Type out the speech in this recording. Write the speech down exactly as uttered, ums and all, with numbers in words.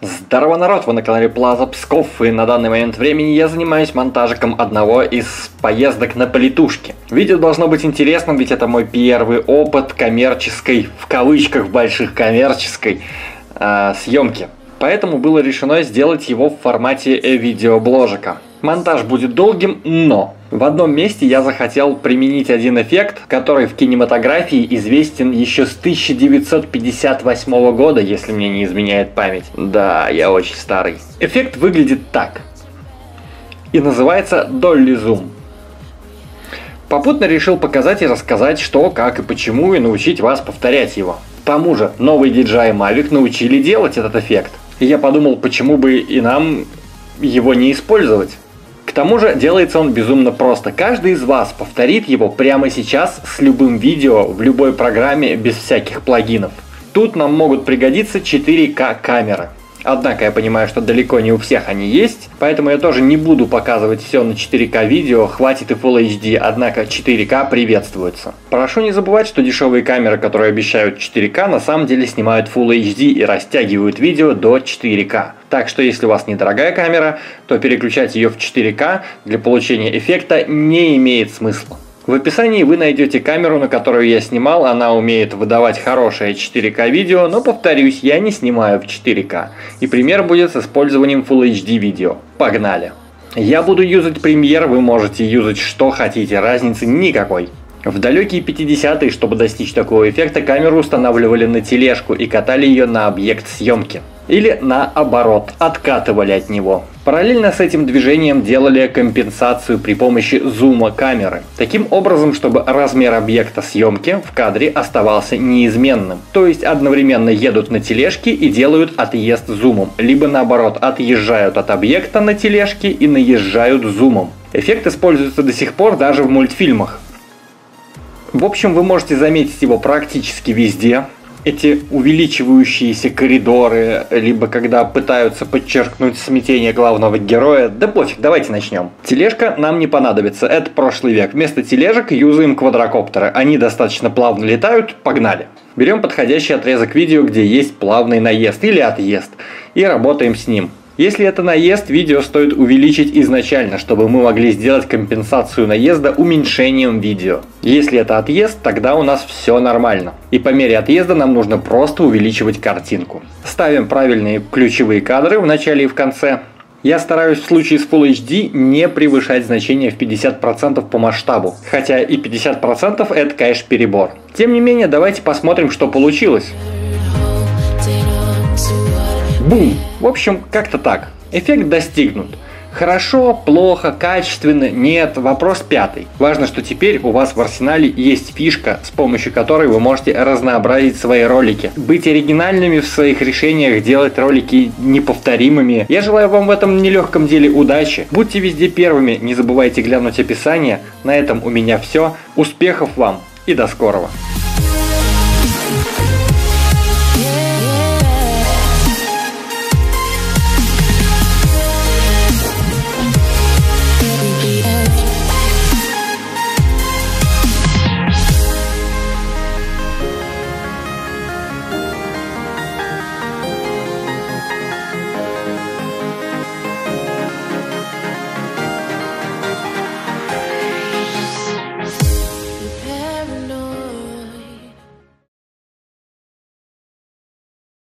Здарова, народ! Вы на канале Plaza Псков, и на данный момент времени я занимаюсь монтажиком одного из поездок на политушке. Видео должно быть интересным, ведь это мой первый опыт коммерческой, в кавычках больших, коммерческой э, съемки. Поэтому было решено сделать его в формате видеобложика. Монтаж будет долгим, но в одном месте я захотел применить один эффект, который в кинематографии известен еще с тысяча девятьсот пятьдесят восьмого года, если мне не изменяет память. Да, я очень старый. Эффект выглядит так и называется Dolly Zoom. Попутно решил показать и рассказать, что, как и почему, и научить вас повторять его. К тому же новый ди джей ай Mavic научили делать этот эффект. И я подумал, почему бы и нам его не использовать. К тому же делается он безумно просто. Каждый из вас повторит его прямо сейчас с любым видео в любой программе без всяких плагинов. Тут нам могут пригодиться четыре ка камеры. Однако я понимаю, что далеко не у всех они есть, поэтому я тоже не буду показывать все на четыре ка видео, хватит и Full эйч ди, однако четыре ка приветствуется. Прошу не забывать, что дешевые камеры, которые обещают четыре ка, на самом деле снимают Full эйч ди и растягивают видео до четыре ка. Так что если у вас недорогая камера, то переключать ее в четыре ка для получения эффекта не имеет смысла. В описании вы найдете камеру, на которую я снимал, она умеет выдавать хорошее четыре ка видео, но, повторюсь, я не снимаю в четыре ка. И пример будет с использованием Full эйч ди видео. Погнали! Я буду юзать Premiere, вы можете юзать что хотите, разницы никакой. В далекие пятидесятые, чтобы достичь такого эффекта, камеру устанавливали на тележку и катали ее на объект съемки. Или наоборот, откатывали от него. Параллельно с этим движением делали компенсацию при помощи зума камеры. Таким образом, чтобы размер объекта съемки в кадре оставался неизменным. То есть одновременно едут на тележке и делают отъезд зумом. Либо наоборот, отъезжают от объекта на тележке и наезжают зумом. Эффект используется до сих пор даже в мультфильмах. В общем, вы можете заметить его практически везде. Эти увеличивающиеся коридоры, либо когда пытаются подчеркнуть смятение главного героя. Да пофиг, давайте начнем. Тележка нам не понадобится, это прошлый век. Вместо тележек юзаем квадрокоптеры. Они достаточно плавно летают, погнали. Берем подходящий отрезок видео, где есть плавный наезд или отъезд, и работаем с ним. Если это наезд, видео стоит увеличить изначально, чтобы мы могли сделать компенсацию наезда уменьшением видео. Если это отъезд, тогда у нас все нормально. И по мере отъезда нам нужно просто увеличивать картинку. Ставим правильные ключевые кадры в начале и в конце. Я стараюсь в случае с Full эйч ди не превышать значение в пятьдесят процентов по масштабу. Хотя и пятьдесят процентов это, конечно, перебор. Тем не менее, давайте посмотрим, что получилось. Бум! В общем, как-то так. Эффект достигнут. Хорошо, плохо, качественно, нет, вопрос пятый. Важно, что теперь у вас в арсенале есть фишка, с помощью которой вы можете разнообразить свои ролики. Быть оригинальными в своих решениях, делать ролики неповторимыми. Я желаю вам в этом нелегком деле удачи. Будьте везде первыми, не забывайте глянуть описание. На этом у меня все. Успехов вам и до скорого.